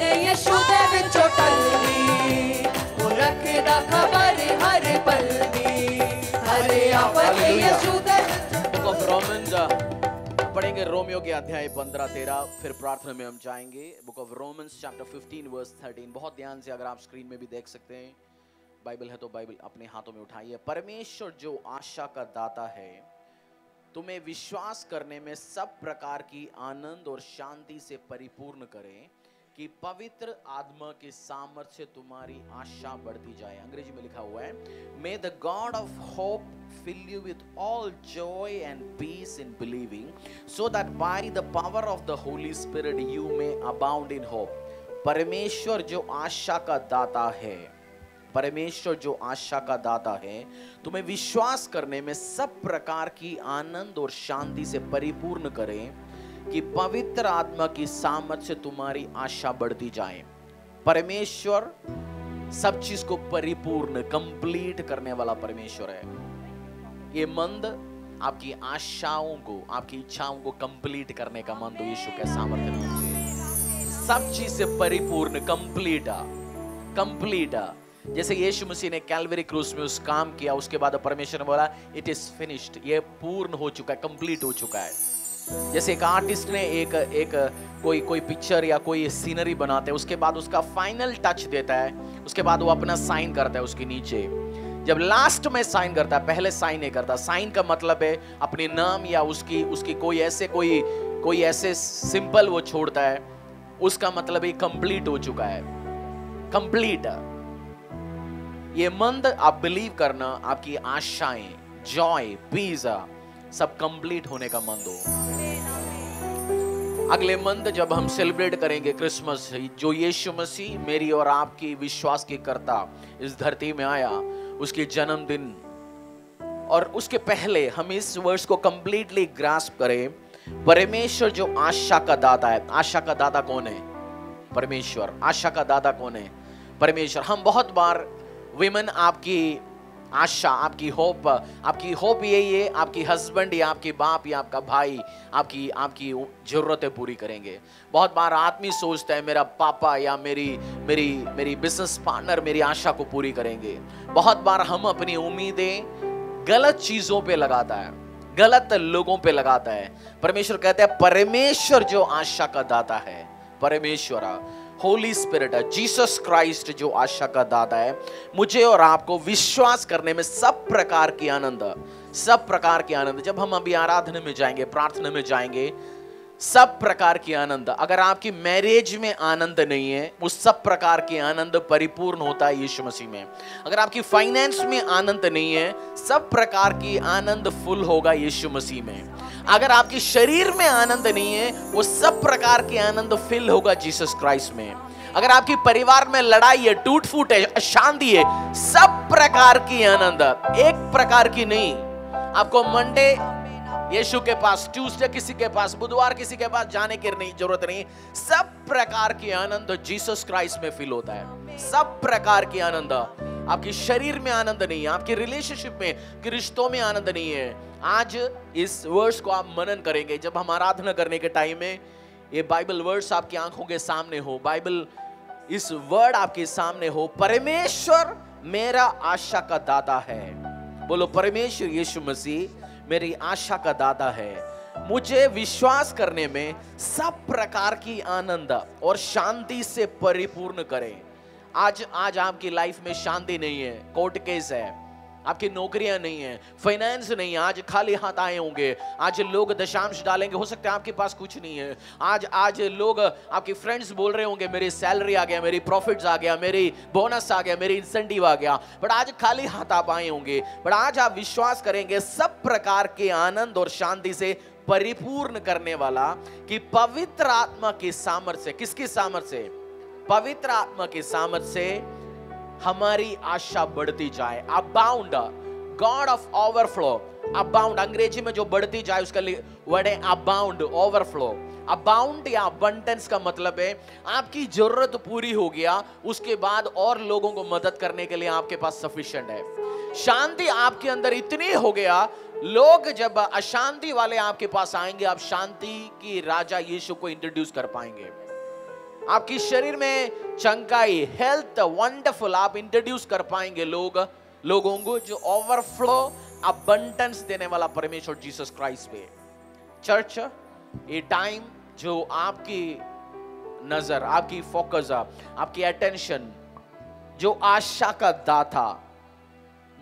पढ़ेंगे रोमियो के अध्याय 15-13, फिर प्रार्थना में हम जाएंगे। Book of Romans chapter 15 verse 13। बहुत ध्यान से, अगर आप स्क्रीन में भी देख सकते हैं, बाइबल है तो बाइबल अपने हाथों में उठाइए। परमेश्वर जो आशा का दाता है, तुम्हें विश्वास करने में सब प्रकार की आनंद और शांति से परिपूर्ण करें कि पवित्र आत्मा के सामर्थ्य से तुम्हारी आशा बढ़ती जाए। अंग्रेजी में लिखा हुआ है, may the God of hope fill you with all joy and peace in believing so that by the power of the Holy Spirit you may abound in hope. परमेश्वर जो आशा का दाता है, परमेश्वर जो आशा का दाता है, तुम्हें विश्वास करने में सब प्रकार की आनंद और शांति से परिपूर्ण करें कि पवित्र आत्मा की सामर्थ्य से तुम्हारी आशा बढ़ती जाए। परमेश्वर सब चीज को परिपूर्ण, कंप्लीट करने वाला परमेश्वर है। ये मंद आपकी आशाओं को, आपकी इच्छाओं को कंप्लीट करने का मंद यीशु के सामर्थ्य में सब चीज से परिपूर्ण, कंप्लीट। जैसे यीशु मसीह ने कैलवरी क्रूस में उस काम किया, उसके बाद परमेश्वर ने बोला इट इज फिनिश्ड, ये पूर्ण हो चुका है, कंप्लीट हो चुका है। जैसे एक आर्टिस्ट ने कोई पिक्चर या कोई सीनरी बनाते हैं, उसके बाद उसका फाइनल टच देता है, उसके बाद वो अपना साइन करता है उसके नीचे। जब लास्ट में साइन करता है, पहले साइन नहीं करता। साइन का मतलब है अपने नाम या उसकी कोई ऐसे सिंपल वो छोड़ता है, उसका मतलब ये कंप्लीट हो चुका है, कंप्लीट। ये मंद आप बिलीव करना, आपकी आशाएं, जॉय, पीस सब कंप्लीट होने का मंद हो। अगले मंद जब हम सेलिब्रेट करेंगे क्रिसमस, जो यीशु मसीह मेरी और आपकी विश्वास के करता इस धरती में आया, उसके जन्मदिन, और उसके पहले हम इस वर्ष को कंप्लीटली ग्रास्प करें। परमेश्वर जो आशा का दाता है, आशा का दाता कौन है? परमेश्वर। आशा का दाता कौन है? परमेश्वर। हम बहुत बार विमेन आपकी आशा, आपकी होप यही है, आपकी हस्बैंड या आपके बाप या आपका भाई आपकी ज़रूरतें पूरी करेंगे। बहुत बार आदमी सोचता है मेरा पापा या मेरी बिजनेस पार्टनर मेरी आशा को पूरी करेंगे। बहुत बार हम अपनी उम्मीदें गलत चीज़ों पे लगाता है, गलत लोगों पे लगाता है। परमेश्वर कहते हैं, परमेश्वर जो आशा का दाता है, परमेश्वर होली स्पिरिट है, जीसस क्राइस्ट जो आशा का दाता है, मुझे और आपको विश्वास करने में सब प्रकार की आनंद, सब प्रकार की आनंद। जब हम अभी आराधना में जाएंगे, प्रार्थना में जाएंगे, सब प्रकार की आनंद। अगर आपकी मैरिज में आनंद नहीं है, उस सब प्रकार के आनंद परिपूर्ण होता है यीशु मसीह में। अगर आपकी फाइनेंस में आनंद नहीं है, सब प्रकार की आनंद फुल होगा यीशु मसीह में। अगर आपके शरीर में आनंद नहीं है, वो सब प्रकार के आनंद फिल होगा जीसस क्राइस्ट में। अगर आपके परिवार में लड़ाई है, टूट फूट है, अशांति है, सब प्रकार की आनंद, एक प्रकार की नहीं। आपको मंडे यीशु के पास, ट्यूसडे किसी के पास, बुधवार किसी के पास जाने की नहीं जरूरत नहीं। सब प्रकार की आनंद जीसस क्राइस्ट में फील होता है, सब प्रकार की आनंद। आपके शरीर में आनंद नहीं है, आपके रिलेशनशिप में, रिश्तों में आनंद नहीं है, आज इस वर्ष को आप मनन करेंगे। जब हम आराधना करने के टाइम में ये बाइबल वर्ड्स आपकी आंखों के सामने हो, बाइबल इस वर्ड आपके सामने हो। परमेश्वर मेरा आशा का दाता है, बोलो परमेश्वर यीशु मसीह मेरी आशा का दाता है, मुझे विश्वास करने में सब प्रकार की आनंद और शांति से परिपूर्ण करें। आज आपकी लाइफ में शांति नहीं है, कोर्ट केस है, आपकी नौकरियां नहीं है, फाइनेंस नहीं है, आज खाली हाथ आए होंगे, आज लोग दशांश डालेंगे, हो सकता है आपके पास कुछ नहीं है, आज लोग आपके फ्रेंड्स बोल रहे होंगे मेरी सैलरी आ गया, मेरी प्रॉफिट्स आ गया, मेरी बोनस आ गया, मेरी इंसेंटिव आ गया, बट आज खाली हाथ आप आए होंगे। बट आज आप विश्वास करेंगे सब प्रकार के आनंद और शांति से परिपूर्ण करने वाला कि पवित्र आत्मा के सामर्थ्य से, किसके सामर्थ्य से? पवित्र आत्मा के सामर्थ्य से हमारी आशा बढ़ती जाए। Abound, God of overflow, abound. अंग्रेजी में जो बढ़ती जाए उसका वर्ड है अबाउंड, ओवरफ्लो। अबाउंड या अबंडेंस का मतलब है आपकी जरूरत पूरी हो गया, उसके बाद और लोगों को मदद करने के लिए आपके पास सफिशिएंट है। शांति आपके अंदर इतनी हो गया, लोग जब अशांति वाले आपके पास आएंगे, आप शांति की राजा यीशु को इंट्रोड्यूस कर पाएंगे। आपकी शरीर में चंकाई, हेल्थ वंडरफुल आप इंट्रोड्यूस कर पाएंगे लोगों को, जो ओवरफ्लो अबंडेंस देने वाला परमेश्वर जीसस क्राइस्ट पे। चर्च, ये टाइम जो आपकी नजर, आपकी फोकस, आपकी अटेंशन, जो आशा का दाता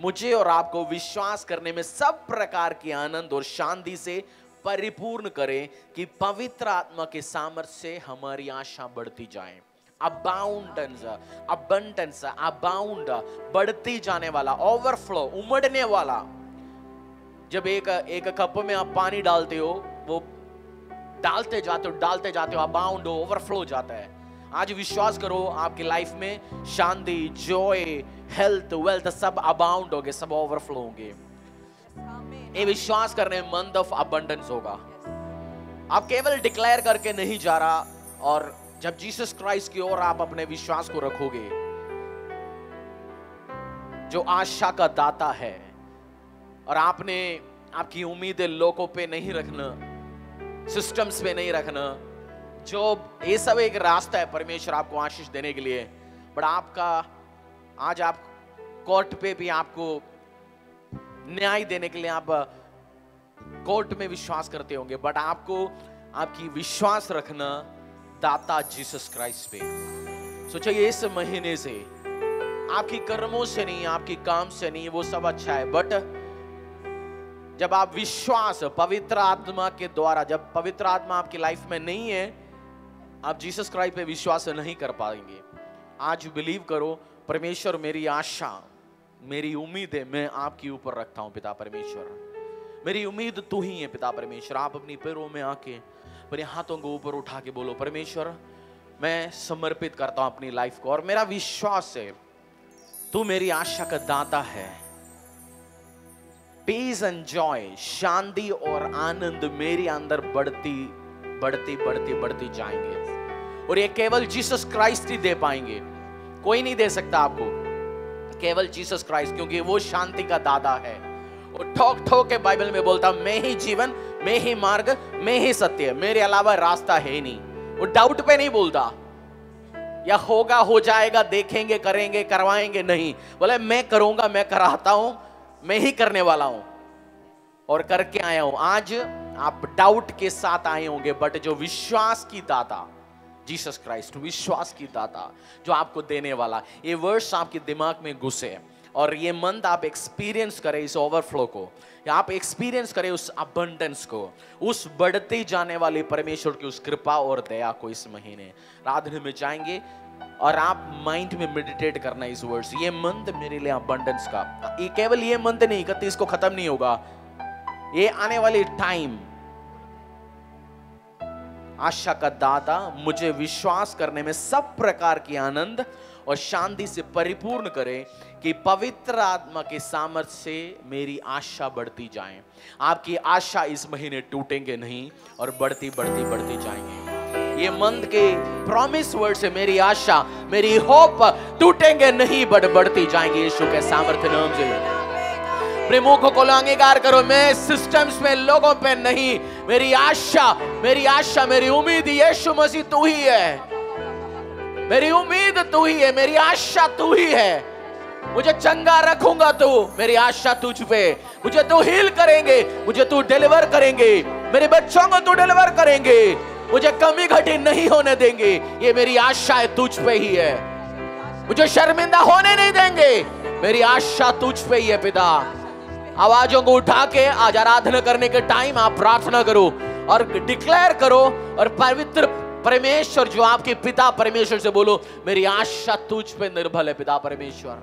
मुझे और आपको विश्वास करने में सब प्रकार के आनंद और शांति से परिपूर्ण करें कि पवित्र आत्मा के सामर्थ्य से हमारी आशा बढ़ती जाए। अबाउंडेंस, अबाउंड बढ़ती जाने वाला, ओवरफ्लो उमड़ने वाला। जब एक कप में आप पानी डालते हो, वो डालते जाते हो अबाउंड ओवरफ्लो जाता है। आज विश्वास करो आपकी लाइफ में शांति, जॉय, हेल्थ, वेल्थ सब अबाउंड होंगे, सब ओवरफ्लो होंगे। ये विश्वास करने में मंथ ऑफ अबंडेंस होगा। आप केवल डिक्लेयर करके नहीं जा रहा, और जब जीसस क्राइस्ट की ओर आप अपने विश्वास को रखोगे, जो आशा का दाता है, और आपने आपकी उम्मीदें लोगों पे नहीं रखना, सिस्टम्स पे नहीं रखना, जो ये सब एक रास्ता है परमेश्वर आपको आशीष देने के लिए। बट आपका आज आप कोर्ट पे भी आपको न्याय देने के लिए आप कोर्ट में विश्वास करते होंगे, बट आपको आपकी विश्वास रखना दाता जीसस क्राइस्ट पे। सोचो इस महीने से आपकी कर्मों से नहीं, आपकी काम से नहीं, वो सब अच्छा है, बट जब आप विश्वास पवित्र आत्मा के द्वारा, जब पवित्र आत्मा आपकी लाइफ में नहीं है, आप जीसस क्राइस्ट पे विश्वास नहीं कर पाएंगे। आज बिलीव करो, परमेश्वर मेरी आशा, मेरी उम्मीद है, मैं आपके ऊपर रखता हूं पिता परमेश्वर, मेरी उम्मीद तू ही है पिता परमेश्वर। आप अपनी पैरों में आके अपने हाथों को ऊपर उठा के बोलो, परमेश्वर मैं समर्पित करता हूं अपनी लाइफ को, और मेरा विश्वास है तू मेरी आशा का दाता है। पीस एंड जॉय, शांति और आनंद मेरे अंदर बढ़ती जाएंगे, और ये केवल जीसस क्राइस्ट ही दे पाएंगे, कोई नहीं दे सकता आपको, केवल जीसस क्राइस्ट, क्योंकि वो शांति का दाता है। और ठोक ठोक के बाइबल में बोलता, मैं ही जीवन, मैं ही मार्ग, मैं ही सत्य, मेरे अलावा रास्ता है ही नहीं। वो डाउट पे नहीं बोलता या होगा, हो जाएगा, देखेंगे, करेंगे, करवाएंगे, नहीं, बोले मैं करूंगा, मैं कराता हूं, मैं ही करने वाला हूं और करके आया हूं। आज आप डाउट के साथ आए होंगे, बट जो विश्वास की दाता जीसस क्राइस्ट, विश्वास की दाता जो आपको देने वाला, ये वर्ड्स आपके दिमाग में घुसे, और ये मंथ आप एक्सपीरियंस करें इस ओवरफ्लो को, या आप एक्सपीरियंस करें उस अबंडेंस को, उस बढ़ती जाने वाले परमेश्वर की उस कृपा और दया को। इस महीने राधने में जाएंगे और आप माइंड में मेडिटेट करना इस वर्ड से, ये मंथ मेरे लिए अबंडेंस का। ये केवल ये मंथ नहीं, 31 को खत्म नहीं होगा, ये आने वाले टाइम आशा का दाता मुझे विश्वास करने में सब प्रकार की आनंद और शांति से परिपूर्ण करे कि पवित्र आत्मा के सामर्थ्य से मेरी आशा बढ़ती जाए। आपकी आशा इस महीने टूटेंगे नहीं और बढ़ती जाएंगे। ये मंथ के प्रॉमिस वर्ड से मेरी आशा, मेरी होप टूटेंगे नहीं बट बढ़ती जाएंगे यीशु के सामर्थ्य नाम से। अपने मुखों को अंगीकार करो, मैं सिस्टम्स में, लोगों पे नहीं, मेरी आशा, मेरी उम्मीद यीशु मसीह तू ही है, मेरी उम्मीद तू ही है, मेरी आशा तू ही है। मुझे चंगा रखूंगा तू, मेरी आशा तुझ पे, मुझे तू हील करेंगे, मुझे तू डिलीवर करेंगे, मेरे बच्चों को तू डिलीवर करेंगे, मुझे कमी घटी नहीं होने देंगे, ये मेरी आशा है तुझ पे ही है, मुझे शर्मिंदा होने नहीं देंगे, मेरी आशा तुझ पे ही है पिता। आवाजों को उठा के आज आराधना करने के टाइम आप प्रार्थना करो और डिक्लेयर करो, और पवित्र परमेश्वर जो आपके पिता परमेश्वर से बोलो, मेरी आशा तुझ पे निर्भर है पिता परमेश्वर।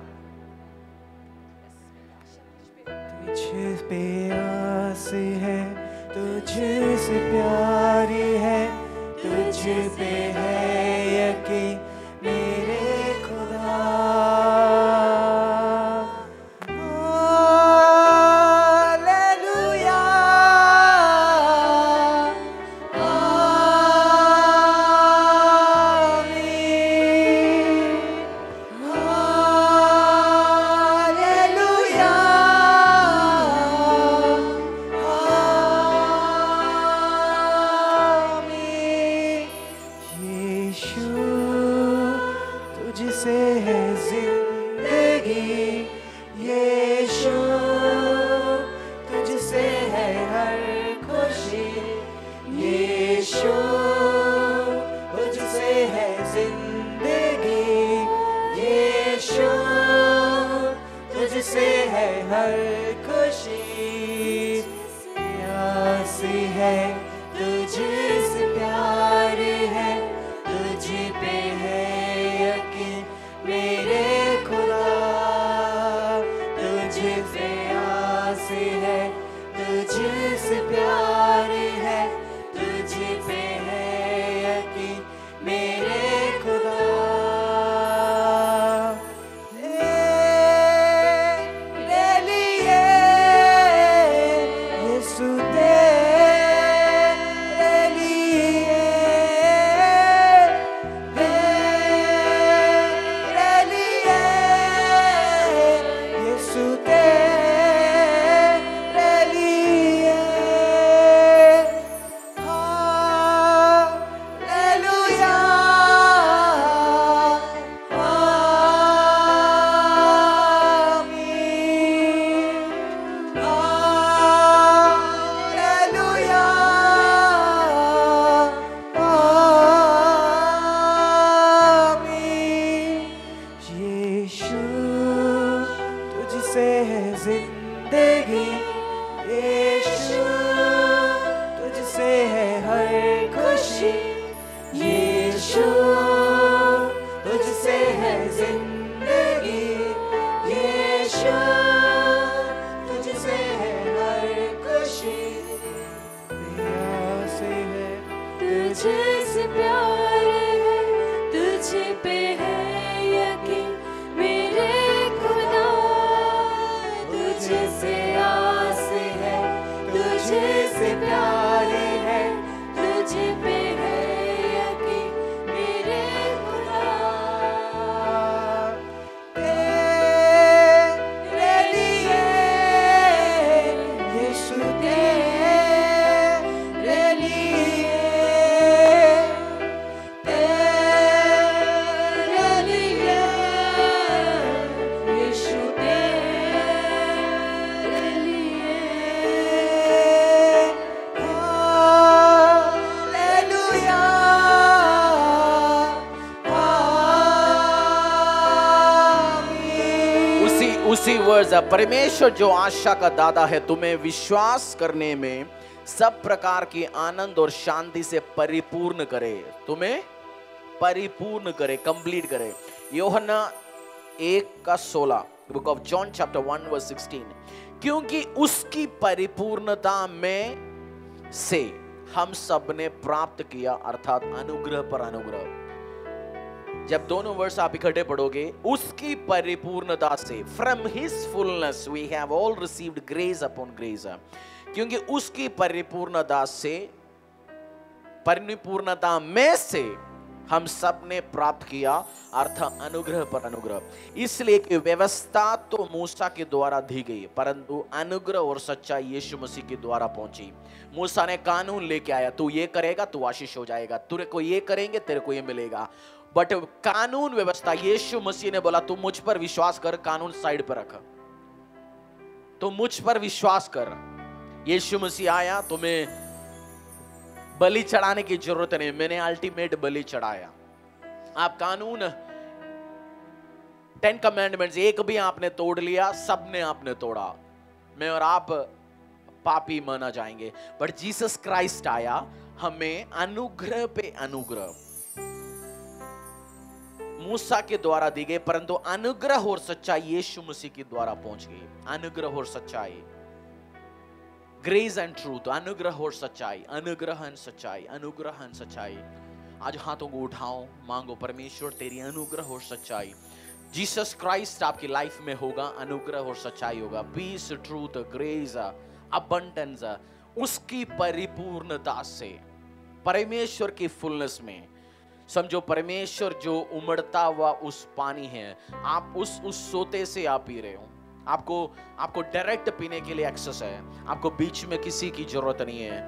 तुझ पे आस है, तुझे से प्यारी है, तुझे पे है यकीन मेरे खुदा। तुझसे है जिंदगी यीशु, तुझसे है हर खुशी यीशु, तुझसे है जिंदगी यीशु, तुझसे है हर खुशी। प्यास है तुझसे प्यार है, तुझे पे है यकीन मेरे खुदा, तुझे पे आस है तुझसे प्यार है, तुझे पे है यकीन मेरे खुदा। ले लिए यीशु जिंदगी यीशु, तुझसे है हर खुशी यीशु, तुझसे है जिंदगी यीशु, तुझसे है हर खुशी। प्यास है तुझसे प्यार है, तुझे पे है यकीन मेरे खुदा, तुझसे आस है तुझसे प्यार है, तुझे पे है यकीन मेरे खुदा। तेरे लिए यीशु, तेरे लिए, तेरे लिए यीशु, उसी वर्ष परमेश्वर जो आशा का दादा है, तुम्हें विश्वास करने में सब प्रकार की आनंद और शांति से परिपूर्ण करे, तुम्हें परिपूर्ण करे, कंप्लीट करे। यूहन्ना 1:16, बुक ऑफ जॉन चैप्टर 1:16। क्योंकि उसकी परिपूर्णता में से हम सब ने प्राप्त किया, अर्थात अनुग्रह पर अनुग्रह। जब दोनों वर्ष आप इकट्ठे पढ़ोगे, उसकी परिपूर्णता से, from his fullness we have all received grace upon grace, क्योंकि उसकी परिपूर्णता से, परिपूर्णता में से हम सब ने प्राप्त किया, अर्थ अनुग्रह पर अनुग्रह। इसलिए कि व्यवस्था तो मूसा के द्वारा दी गई, परंतु अनुग्रह और सच्चाई यीशु मसीह के द्वारा पहुंची। मूसा ने कानून लेके आया, तू ये करेगा तू आशीष हो जाएगा, तेरे को ये करेंगे तेरे को ये मिलेगा, बट कानून व्यवस्था। यीशु मसीह ने बोला तू मुझ पर विश्वास कर, कानून साइड पर रख, तू मुझ पर विश्वास कर। यीशु मसीह आया, तुम्हें बलि चढ़ाने की जरूरत नहीं, मैंने अल्टीमेट बलि चढ़ाया। आप कानून 10 कमांडमेंट्स एक भी आपने तोड़ लिया, सबने आपने तोड़ा, मैं और आप पापी माना जाएंगे। बट जीसस क्राइस्ट आया, हमें अनुग्रह पे अनुग्रह, मूसा के द्वारा दी गई परंतु अनुग्रह और सच्चाई यीशु मसीह के द्वारा पहुंच गई। अनुग्रह और सच्चाई, ग्रेस एंड ट्रूथ, अनुग्रह और सच्चाई, अनुग्रह एंड सच्चाई, अनुग्रह एंड सच्चाई। आज हाथों को उठाओ, मांगो परमेश्वर तेरी अनुग्रह और सच्चाई। जीसस क्राइस्ट आपकी लाइफ में होगा, अनुग्रह और सच्चाई होगा, पीस ट्रूथ ग्रेस अबंडेंस, उसकी परिपूर्णता से, परमेश्वर की फुलनेस में। समझो परमेश्वर जो उमड़ता हुआ उस पानी है, आप उस सोते से आप पी रहे हो, आपको डायरेक्ट पीने के लिए एक्सेस है, आपको बीच में किसी की जरूरत नहीं है,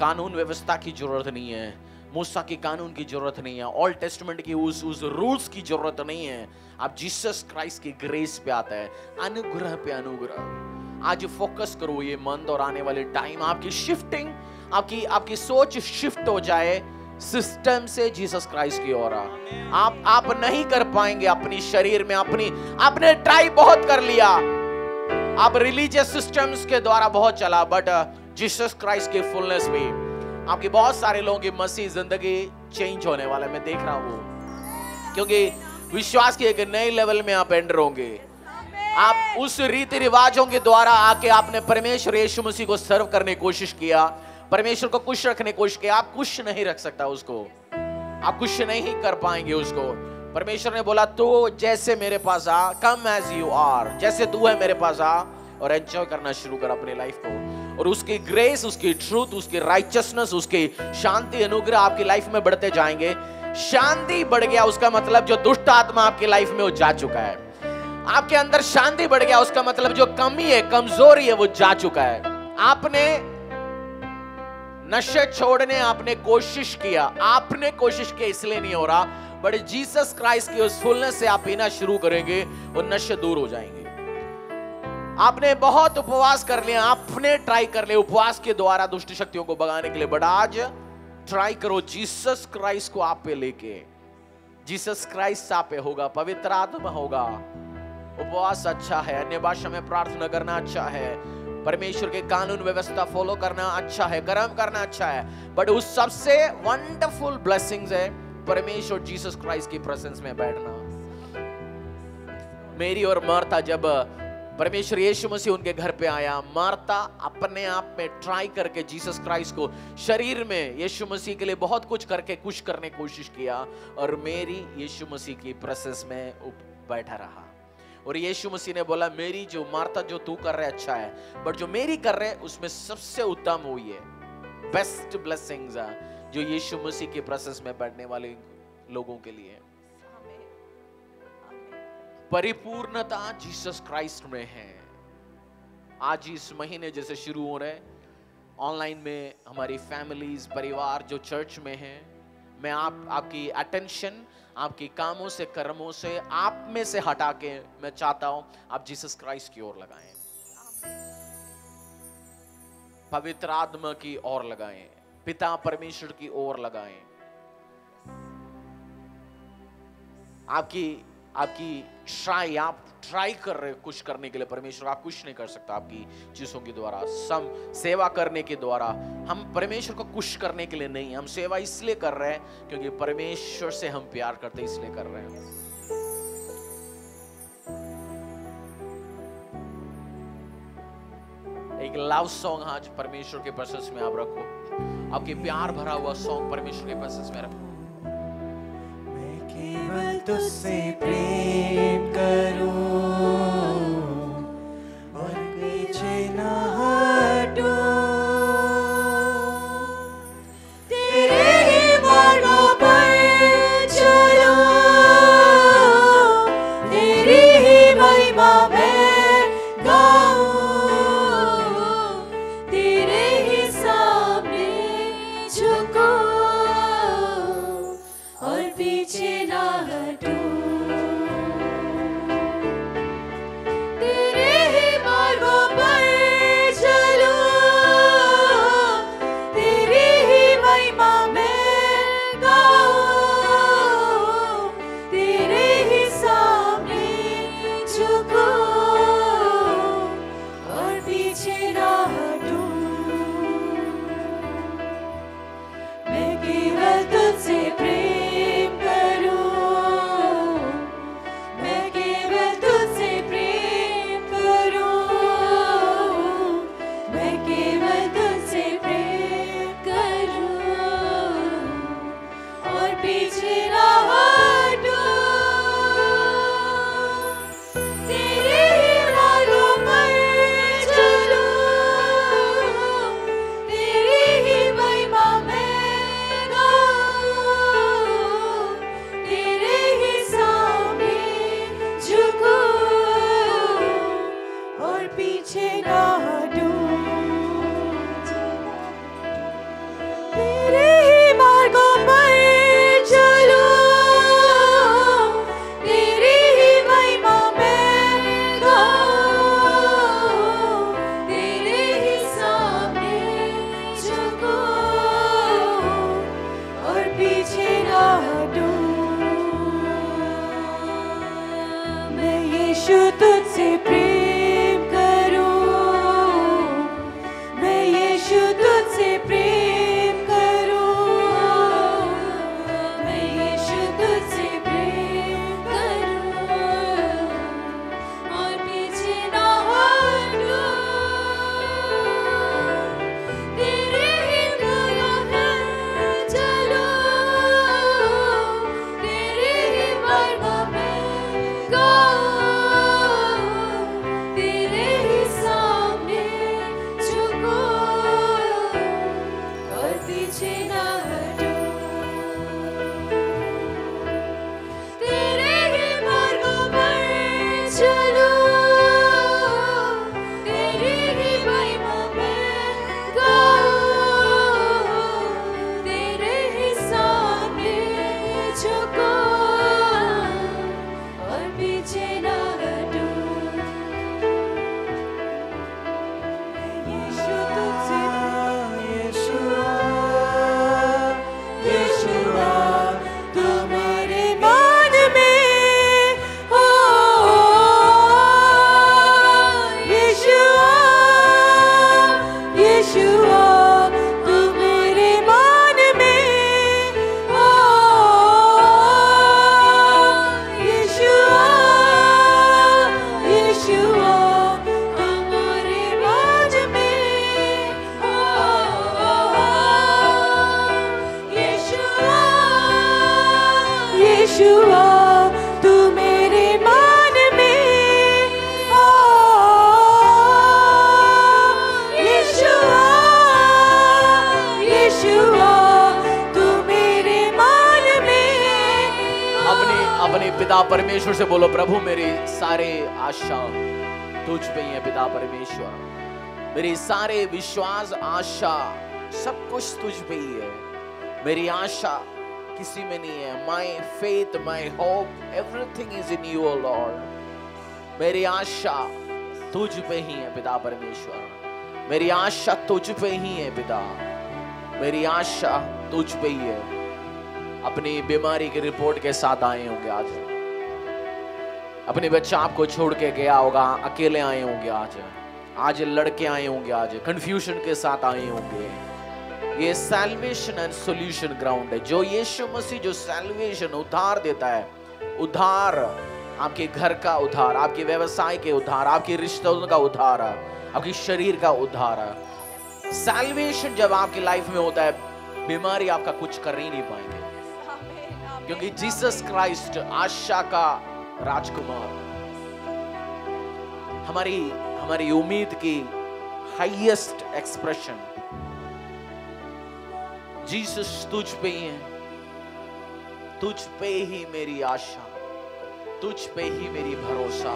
कानून व्यवस्था की जरूरत नहीं है। मूसा के कानून की जरूरत नहीं है, ओल्ड टेस्टमेंट की उस रूल्स की जरूरत नहीं है। आप जीसस क्राइस्ट की ग्रेस पे आता है, अनुग्रह पे अनुग्रह। आज फोकस करो ये मंथ और आने वाले टाइम, आपकी शिफ्टिंग, आपकी सोच शिफ्ट हो जाए सिस्टम से जीसस क्राइस्ट की ओर। आप नहीं कर पाएंगे अपनी शरीर में, आपने ट्राई बहुत कर लिया, आप रिलीजियस सिस्टम्स के द्वारा बहुत चला, बट जीसस क्राइस्ट के फुलनेस में आपके बहुत सारे लोगों की मसीह जिंदगी चेंज होने वाला है, मैं देख रहा हूँ, क्योंकि विश्वास के एक नए लेवल में आप एंटर होंगे। आप उस रीति रिवाजों के द्वारा आके आपने परमेश्वर यीशु मसीह को सर्व करने की कोशिश किया, परमेश्वर को खुश रखने की कोशिश किया, आप खुश नहीं रख सकता उसको, आप खुश नहीं कर पाएंगे उसको। परमेश्वर ने बोला तो जैसे मेरे पास आ, कम एज यू आर, जैसे तू है मेरे पास आ और एंजॉय करना शुरू कर अपनी लाइफ को, और उसकी ग्रेस, उसकी ट्रूथ, उसकी राइचसनेस, उसकी शांति, अनुग्रह आपकी लाइफ में बढ़ते जाएंगे। शांति बढ़ गया उसका मतलब जो दुष्ट आत्मा आपकी लाइफ में वो जा चुका है, आपके अंदर शांति बढ़ गया उसका मतलब जो कमी है, कमजोरी है वो जा चुका है। आपने नशे छोड़ने आपने कोशिश किया, इसलिए नहीं हो रहा, बट जीसस क्राइस्ट की उस फुलनेस से आप पीना शुरू करेंगे और नशे दूर हो जाएंगे। आपने बहुत उपवास कर लिया, आपने ट्राई कर लिया उपवास के द्वारा दुष्ट शक्तियों को भगाने के लिए, बट आज ट्राई करो जीसस क्राइस्ट को आप पे लेके, जीसस क्राइस्ट आप पे होगा, पवित्र आत्मा होगा। उपवास अच्छा है, अन्य भाषा में प्रार्थना करना अच्छा है, परमेश्वर के कानून व्यवस्था फॉलो करना अच्छा है, कर्म करना अच्छा है, बट उस सबसे वंडरफुल ब्लेसिंग्स है परमेश्वर जीसस क्राइस्ट की प्रेजेंस में बैठना। मेरी और मार्था जब परमेश्वर यीशु मसीह उनके घर पे आया, मार्था अपने आप में ट्राई करके जीसस क्राइस्ट को शरीर में यीशु मसीह के लिए बहुत कुछ करके खुश करने की कोशिश किया, और मेरी यीशु मसीह की प्रेजेंस में बैठा रहा, और यीशु मसीह ने बोला मेरी जो मार्था जो तू कर रहे अच्छा है, बट जो मेरी कर रहे उसमें सबसे उत्तम हुई है, बेस्ट ब्लेसिंग्स है जो यीशु मसीह के प्रेजेंस में बैठने वाले लोगों के लिए। परिपूर्णता जीसस क्राइस्ट में है। आज इस महीने जैसे शुरू हो रहे ऑनलाइन में हमारी फैमिलीज, परिवार जो चर्च में है, मैं आपकी अटेंशन आपके कामों से, कर्मों से, आप में से हटा के मैं चाहता हूं आप जीसस क्राइस्ट की ओर लगाएं, पवित्र आत्मा की ओर लगाएं, पिता परमेश्वर की ओर लगाएं। आपकी ट्राई, आप ट्राई कर रहे कुछ करने के लिए, परमेश्वर आप कुछ नहीं कर सकता आपकी चीजों के द्वारा, सम सेवा करने के द्वारा। हम परमेश्वर को कुछ करने के लिए नहीं, हम सेवा इसलिए कर रहे हैं क्योंकि परमेश्वर से हम प्यार करते हैं, इसलिए कर रहे हैं। एक लव सॉन्ग आज परमेश्वर के प्रेजेंस में आप रखो, आपके प्यार भरा हुआ सॉन्ग परमेश्वर के प्रेजेंस में रखो। केवल तुझसे प्रेम करूं और पीछे ना हटूं, तेरे ही मार्गों पर चलूं, तेरी ही महिमा में गाऊं, तेरे ही सामने झुकूं और पीछे ना हटूं। अपने पिता परमेश्वर से बोलो, प्रभु मेरी सारे आशा तुझ पे ही है पिता परमेश्वर, मेरी सारे विश्वास आशा सब कुछ तुझ पे ही है, मेरी आशा किसी में नहीं है। My faith, my hope, everything is in you O Lord. मेरी आशा तुझ पे ही है पिता परमेश्वर, मेरी आशा तुझ पे ही है पिता, मेरी आशा तुझ पे ही है। अपनी बीमारी की रिपोर्ट के साथ आए होंगे आज, अपने बच्चा आपको छोड़ के गया होगा, अकेले आए होंगे आज, आज लड़के आए होंगे आज, कंफ्यूजन के साथ आए होंगे। ये सैल्वेशन एंड सॉल्यूशन ग्राउंड है, जो यीशु मसीह जो सैल्वेशन उधार देता है, उधार आपके घर का उधार, आपके व्यवसाय के उधार, आपके रिश्तों का उधार, आपके शरीर का उधार। सैल्वेशन जब आपकी लाइफ में होता है, बीमारी आपका कुछ कर ही नहीं पाएंगे, क्योंकि जीसस क्राइस्ट आशा का राजकुमार, हमारी हमारी उम्मीद की हाईएस्ट एक्सप्रेशन जीसस तुझ पे ही है, तुझ पे ही मेरी आशा, तुझ पे ही मेरी भरोसा।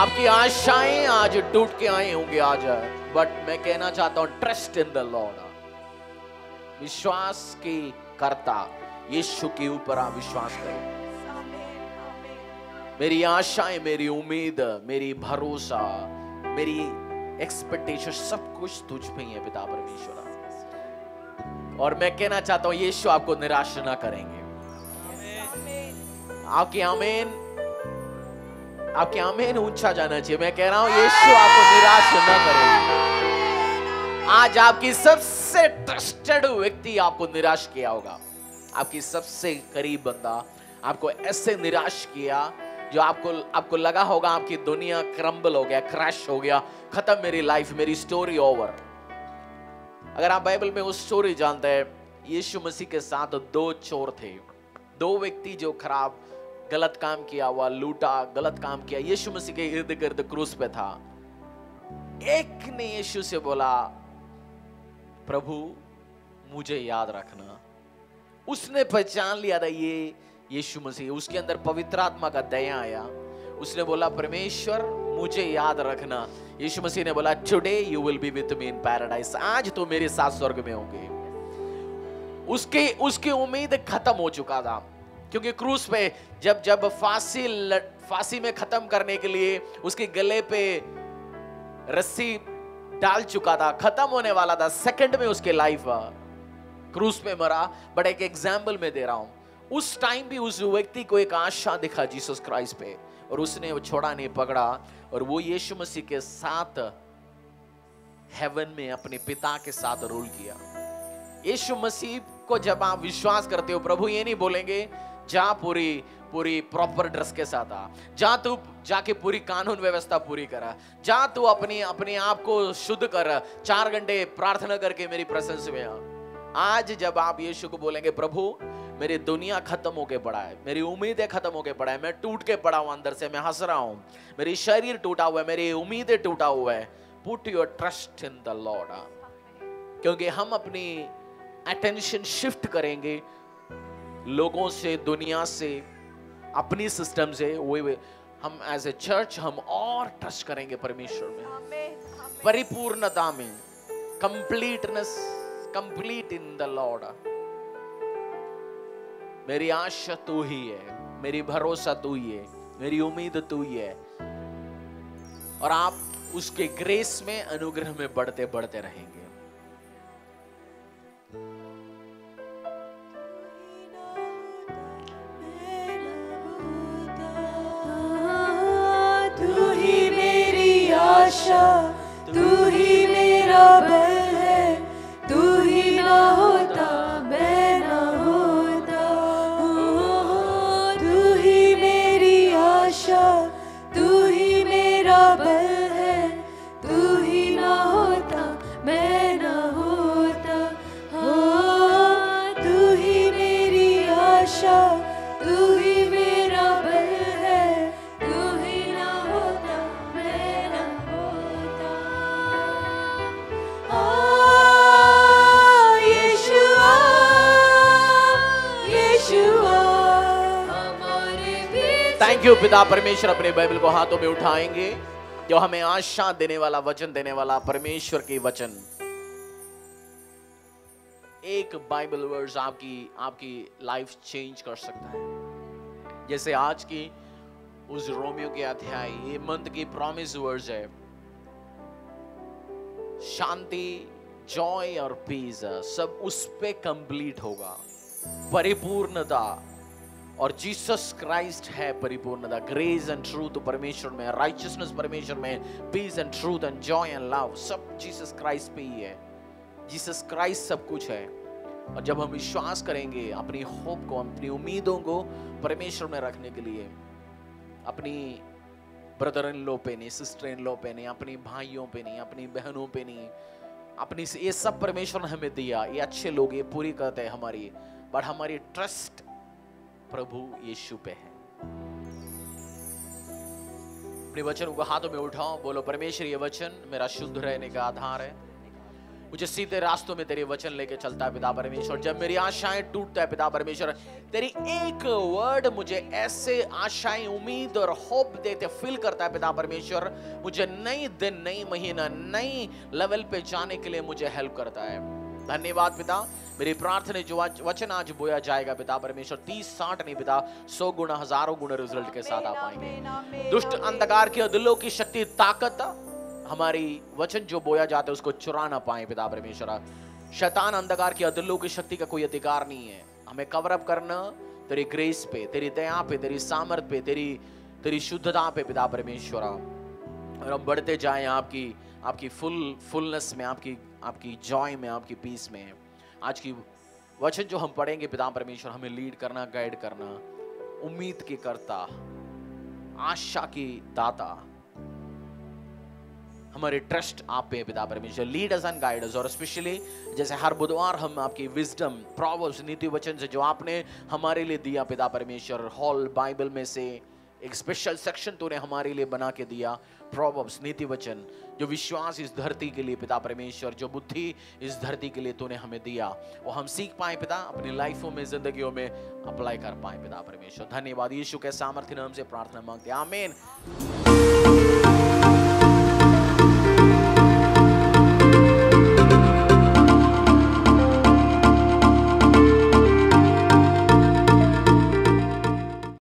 आपकी आशाएं आज टूट के आए होंगे आज, बट मैं कहना चाहता हूं, ट्रस्ट इन द लॉर्ड, विश्वास की करता यीशु के ऊपर आप विश्वास करें। मेरी आशाएं, मेरी उम्मीद, मेरी भरोसा, मेरी एक्सपेक्टेशन सब कुछ तुझ पे ही है पिता परमेश्वर। और मैं कहना चाहता हूं, यीशु आपको निराश ना करेंगे। आपके आमीन, आपके आमीन ऊंचा जाना चाहिए। मैं कह रहा हूं, यीशु आपको निराश न करेगा। आज आपकी सबसे ट्रस्टेड व्यक्ति आपको निराश किया होगा, आपकी सबसे करीब बंदा आपको ऐसे निराश किया जो आपको लगा होगा आपकी दुनिया क्रम्बल हो गया, क्रैश हो गया, खत्म मेरी लाइफ, मेरी स्टोरी ओवर। अगर आप बाइबल में वो स्टोरी जानते हैं, यीशु मसीह के साथ दो चोर थे, दो व्यक्ति जो खराब गलत काम किया हुआ, लूटा, गलत काम किया, यीशु मसीह के इर्द गिर्द क्रूस पे था। एक ने यीशु से बोला, प्रभु मुझे याद रखना। उसने पहचान लिया था ये यीशु मसीह, उसके अंदर पवित्र आत्मा का दया आया, उसने बोला परमेश्वर मुझे याद रखना। यीशु मसीह ने बोला, today you will be with me in paradise, आज तो मेरे साथ स्वर्ग में होंगे। उसकी उम्मीद खत्म हो चुका था, क्योंकि क्रूस पे जब जब फांसी में खत्म करने के लिए उसके गले पे रस्सी डाल चुका था, खत्म होने वाला था, सेकंड में उसके लाइफ क्रूस पे मरा। बट एक एग्जाम्पल में दे रहा हूं, उस टाइम भी उस व्यक्ति को एक आशा दिखा जीसस क्राइस्ट पे, और उसने वो छोड़ा नहीं, पकड़ा, और वो यीशु मसीह के साथ हेवन में अपने पिता के साथ रूल किया। यीशु मसीह को जब आप विश्वास करते हो, प्रभु ये नहीं बोलेंगे जा पूरी प्रॉपर ड्रेस के साथ आ, जा तू जाके पूरी कानून व्यवस्था पूरी करा, जा तू अपने आप को शुद्ध कर, 4 घंटे प्रार्थना करके मेरी प्रेजेंस में आ। आज जब आप यीशु को बोलेंगे, प्रभु मेरी दुनिया खत्म होके पड़ा है, मेरी उम्मीदें खत्म होके पड़ा है, मैं टूट के पड़ा हूं, अंदर से मैं हंस रहा हूं, मेरी शरीर टूटा हुआ है, मेरी उम्मीदें टूटा हुआ है, Put your trust in the Lord. क्योंकि हम अपनी attention shift करेंगे लोगों से, दुनिया से, अपनी सिस्टम से, वही हम एज ए चर्च हम और ट्रस्ट करेंगे परमेश्वर में, परिपूर्णता में, completeness, complete in the Lord. मेरी आशा तू ही है, मेरी भरोसा तू ही है, मेरी उम्मीद तू ही है, और आप उसके ग्रेस में, अनुग्रह में बढ़ते बढ़ते रहेंगे. तू ही मेरा बल है, तू ही ना होता मैं ना होता. तू ही मेरी आशा, तू ही मेरा बल है, तू ही ना होता मैं ना होता. तू ही मेरी आशा, तू ही मेरा बल है, तू ही ना होता मैं. थैंक यू पिता परमेश्वर. अपने बाइबल को हाथों में उठाएंगे, जो हमें आशा देने वाला, वचन देने वाला परमेश्वर के वचन. एक बाइबल वर्स आपकी लाइफ चेंज कर सकता है. जैसे आज की उस रोमियो के अध्याय, ये मंथ की प्रॉमिस वर्स है, शांति, जॉय और पीस सब उस पे कंप्लीट होगा, परिपूर्णता. और जीसस क्राइस्ट है परिपूर्णता. ग्रेस एंड ट्रूथ परमेश्वर में, राइचियसनेस परमेश्वर में, peace and truth and joy and love सब जीसस क्राइस्ट पे ही है. जीसस क्राइस्ट सब कुछ है. और जब हम विश्वास करेंगे, अपनी होप को, अपनी उम्मीदों को परमेश्वर में रखने के लिए, अपनी ब्रदर इन लॉ पे नहीं, सिस्टर इन लॉ पे नहीं, अपनी भाइयों पे नहीं, अपनी बहनों पे नहीं, अपनी ये सब परमेश्वर ने हमें दिया, ये अच्छे लोग, ये पूरी करते हैं हमारी, बट हमारी ट्रस्ट प्रभु यीशु पे है. अपने वचन को हाथों में उठाओ, बोलो परमेश्वर ये वचन मेरा शुद्ध रहने का आधार है, मुझे सीधे रास्तों में तेरे वचन लेके चलता है पिता परमेश्वर. जब मेरी आशाएं टूटता है पिता परमेश्वर, तेरी एक वर्ड मुझे ऐसे आशाएं, उम्मीद और होप देते, फील करता है पिता परमेश्वर. मुझे नई दिन, नई महीना, नई लेवल पे जाने के लिए मुझे हेल्प करता है. धन्यवाद पिता. मेरी प्रार्थना जो वचन आज बोया जाएगा पिता परमेश्वर, 30-60 नहीं पिता 100 गुना, हजारों गुना रिजल्ट के साथ आ पाएंगे. दुष्ट अंधकार की दिलों की शक्ति, ताकत हमारी वचन जो बोया जाता है उसको चुरा ना पाए पिता परमेश्वर. शैतान, अंधकार की अदलों की शक्ति का कोई अधिकार नहीं है. हमें कवर अप करना तेरी ग्रेस पे, तेरी दया पे, तेरी सामर्थ पे, तेरी शुद्धता पे पिता परमेश्वर. और हम बढ़ते जाएं आपकी फुलनेस में, आपकी जॉय में, आपकी पीस में. आज की वचन जो हम पढ़ेंगे पिता परमेश्वर, हमें लीड करना, गाइड करना, उम्मीद के करता, आशा की दाता, हमारे ट्रस्ट आप पे पिता परमेश्वर. Lead us and guide us. और स्पेशली जैसे हर बुधवार हम आपकी विजडम, प्रॉवर्ब्स, नीति वचन से जो आपने हमारे लिए दिया पिता परमेश्वर, होल बाइबल में से एक स्पेशल सेक्शन तूने हमारे लिए बना के दिया, प्रॉवर्ब्स, नीति वचन, जो विश्वास इस धरती के लिए पिता परमेश्वर, जो बुद्धि इस धरती के लिए तूने हमें दिया, वो हम सीख पाए पिता, अपनी लाइफों में, जिंदगियों में अप्लाई कर पाए पिता परमेश्वर. धन्यवाद यीशु के सामर्थ्य नाम से प्रार्थना मांगते हैं, आमीन.